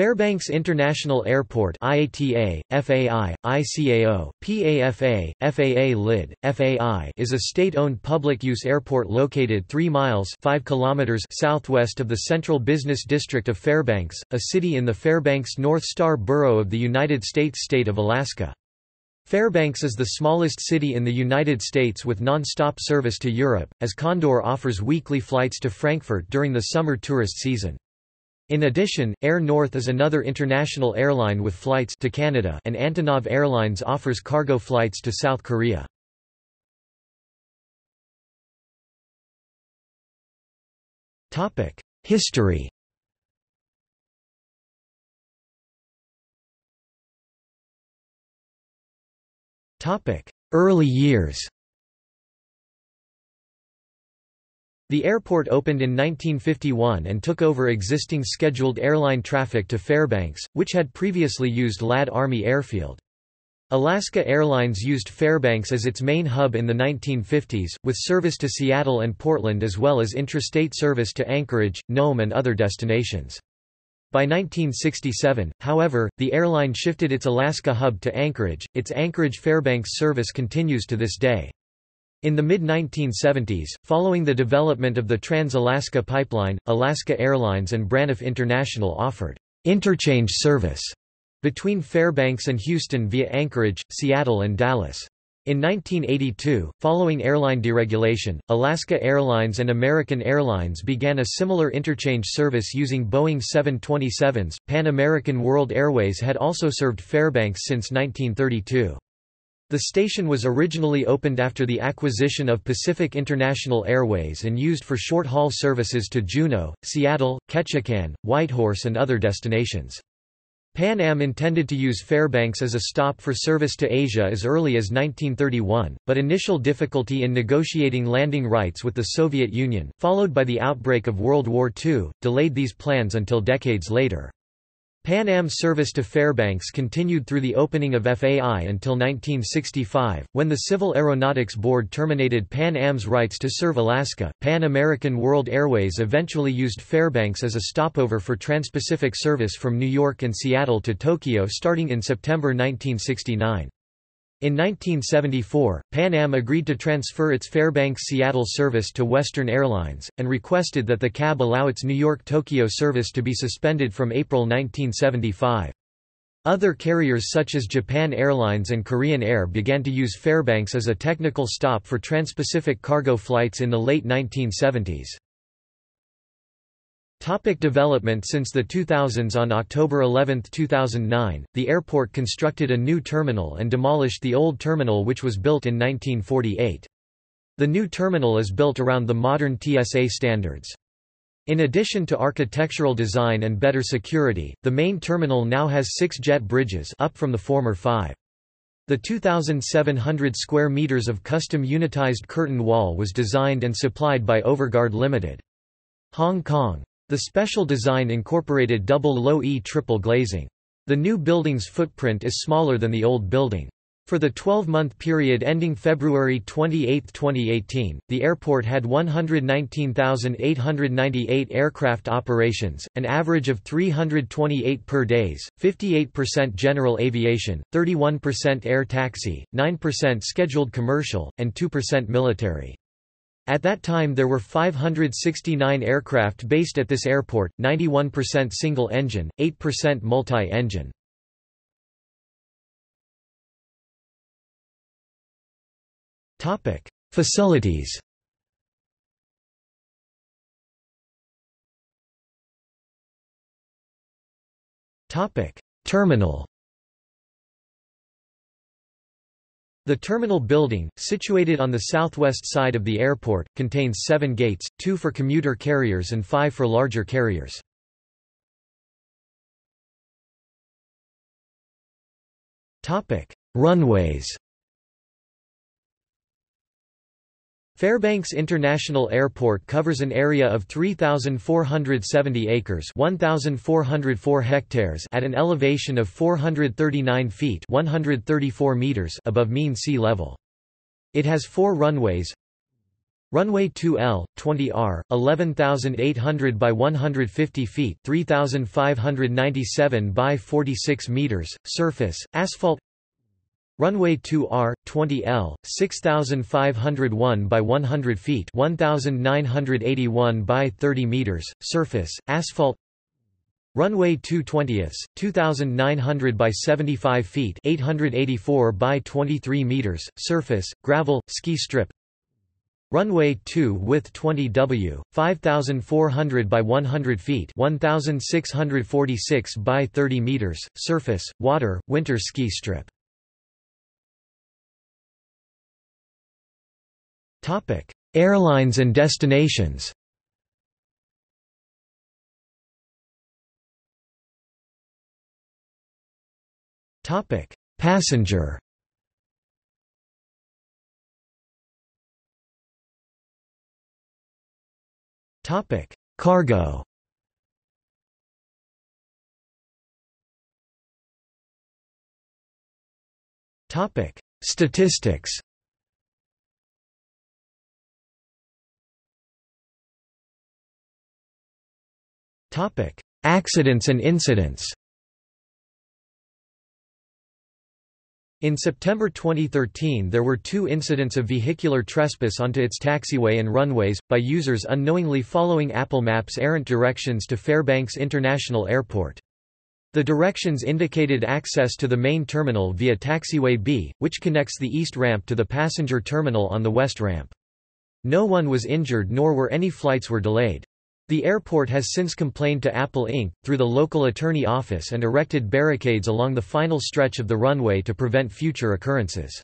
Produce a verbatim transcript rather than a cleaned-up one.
Fairbanks International Airport I A T A, F A I, I C A O, P A F A, F A A L I D, F A I is a state-owned public-use airport located three miles five kilometers southwest of the central business district of Fairbanks, a city in the Fairbanks North Star Borough of the United States state of Alaska. Fairbanks is the smallest city in the United States with non-stop service to Europe, as Condor offers weekly flights to Frankfurt during the summer tourist season. In addition, Air North is another international airline with flights to Canada, and Antonov Airlines offers cargo flights to South Korea. History. Early years. The airport opened in nineteen fifty-one and took over existing scheduled airline traffic to Fairbanks, which had previously used Ladd Army Airfield. Alaska Airlines used Fairbanks as its main hub in the nineteen fifties, with service to Seattle and Portland as well as intrastate service to Anchorage, Nome and other destinations. By nineteen sixty-seven, however, the airline shifted its Alaska hub to Anchorage. Its Anchorage-Fairbanks service continues to this day. In the mid nineteen seventies, following the development of the Trans-Alaska Pipeline, Alaska Airlines and Braniff International offered interchange service between Fairbanks and Houston via Anchorage, Seattle and Dallas. In nineteen eighty-two, following airline deregulation, Alaska Airlines and American Airlines began a similar interchange service using Boeing seven twenty-sevens. Pan American World Airways had also served Fairbanks since nineteen thirty-two. The station was originally opened after the acquisition of Pacific International Airways and used for short-haul services to Juneau, Seattle, Ketchikan, Whitehorse and other destinations. Pan Am intended to use Fairbanks as a stop for service to Asia as early as nineteen thirty-one, but initial difficulty in negotiating landing rights with the Soviet Union, followed by the outbreak of World War Two, delayed these plans until decades later. Pan Am service to Fairbanks continued through the opening of F A I until nineteen sixty-five, when the Civil Aeronautics Board terminated Pan Am's rights to serve Alaska. Pan American World Airways eventually used Fairbanks as a stopover for Transpacific service from New York and Seattle to Tokyo starting in September nineteen sixty-nine. In nineteen seventy-four, Pan Am agreed to transfer its Fairbanks-Seattle service to Western Airlines, and requested that the C A B allow its New York-Tokyo service to be suspended from April nineteen seventy-five. Other carriers such as Japan Airlines and Korean Air began to use Fairbanks as a technical stop for transpacific cargo flights in the late nineteen seventies. Topic development. Since the two thousands, on October eleventh two thousand nine, the airport constructed a new terminal and demolished the old terminal, which was built in nineteen forty-eight. The new terminal is built around the modern T S A standards. In addition to architectural design and better security, the main terminal now has six jet bridges, up from the former five. The two thousand seven hundred square meters of custom unitized curtain wall was designed and supplied by Overguard Limited, Hong Kong. The special design incorporated double low-E triple glazing. The new building's footprint is smaller than the old building. For the twelve-month period ending February twenty-eighth twenty eighteen, the airport had one hundred nineteen thousand eight hundred ninety-eight aircraft operations, an average of three hundred twenty-eight per days, fifty-eight percent general aviation, thirty-one percent air taxi, nine percent scheduled commercial, and two percent military. At that time there were five hundred sixty-nine aircraft based at this airport, ninety-one percent single-engine, eight percent multi-engine. Facilities. Terminal. The terminal building, situated on the southwest side of the airport, contains seven gates, two for commuter carriers and five for larger carriers. Runways. Fairbanks International Airport covers an area of three thousand four hundred seventy acres one thousand four hundred four hectares at an elevation of four hundred thirty-nine feet one hundred thirty-four meters above mean sea level. It has four runways. Runway two L, twenty R, eleven thousand eight hundred by one hundred fifty feet, three thousand five hundred ninety-seven by forty-six meters, surface, asphalt. Runway two R, twenty L, six thousand five hundred one by one hundred feet, one thousand nine hundred eighty-one by thirty meters, surface, asphalt. Runway two twentieths, two thousand nine hundred by seventy-five feet, eight hundred eighty-four by twenty-three meters, surface, gravel, ski strip. Runway two width twenty W, five thousand four hundred by one hundred feet, one thousand six hundred forty-six by thirty meters, surface, water, winter ski strip. Topic: Airlines and destinations. Topic: Passenger. Topic: Cargo. Topic: Statistics. Topic: Accidents and incidents. In September twenty thirteen, there were two incidents of vehicular trespass onto its taxiway and runways, by users unknowingly following Apple Maps' errant directions to Fairbanks International Airport. The directions indicated access to the main terminal via Taxiway B, which connects the east ramp to the passenger terminal on the west ramp. No one was injured nor were any flights were delayed. The airport has since complained to Apple Incorporated, through the local attorney office and erected barricades along the final stretch of the runway to prevent future occurrences.